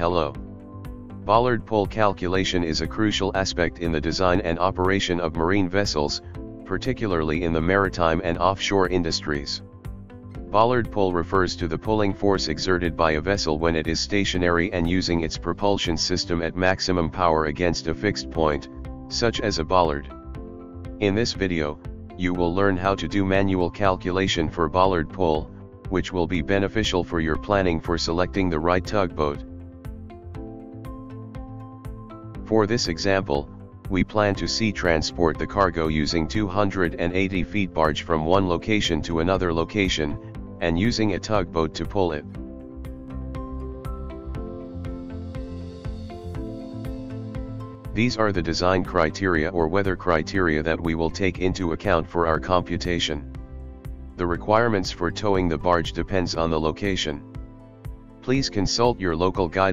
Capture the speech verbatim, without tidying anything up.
Hello. Bollard pull calculation is a crucial aspect in the design and operation of marine vessels, particularly in the maritime and offshore industries. Bollard pull refers to the pulling force exerted by a vessel when it is stationary and using its propulsion system at maximum power against a fixed point, such as a bollard. In this video, you will learn how to do manual calculation for bollard pull, which will be beneficial for your planning for selecting the right tugboat. For this example, we plan to sea transport the cargo using two hundred eighty feet barge from one location to another location, and using a tugboat to pull it. These are the design criteria or weather criteria that we will take into account for our computation. The requirements for towing the barge depends on the location. Please consult your local guide.